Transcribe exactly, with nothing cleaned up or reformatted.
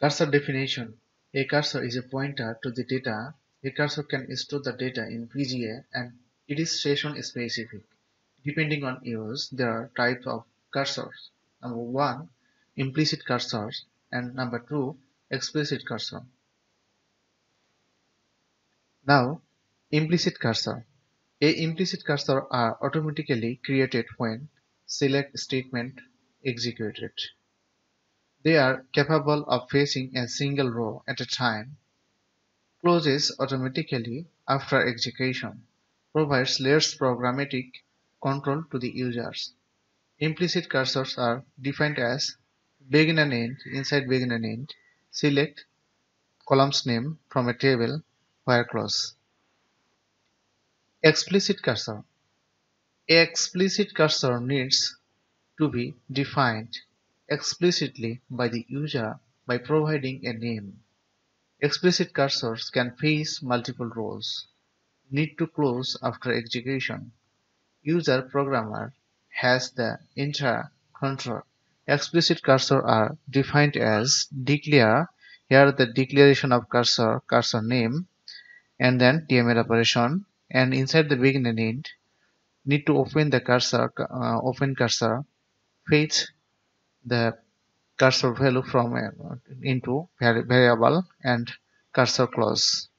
Cursor definition. A cursor is a pointer to the data. A cursor can store the data in P G A and it is session specific. Depending on use, there are types of cursors. Number one, implicit cursors, and number two, explicit cursor. Now, implicit cursor. A implicit cursor are automatically created when select statement executed. They are capable of fetching a single row at a time, closes automatically after execution, provides less programmatic control to the users. Implicit cursors are defined as begin and end. Inside begin and end, select column's name from a table where close. Explicit cursor. A explicit cursor needs to be defined explicitly by the user by providing a name. Explicit cursors can face multiple roles, need to close after execution. User programmer has the entire control. Explicit cursor are defined as declare. Here the declaration of cursor, cursor name, and then T M L operation. And inside the begin and end, need to open the cursor, uh, open cursor, fetch the cursor value from uh, into variable, and cursor close.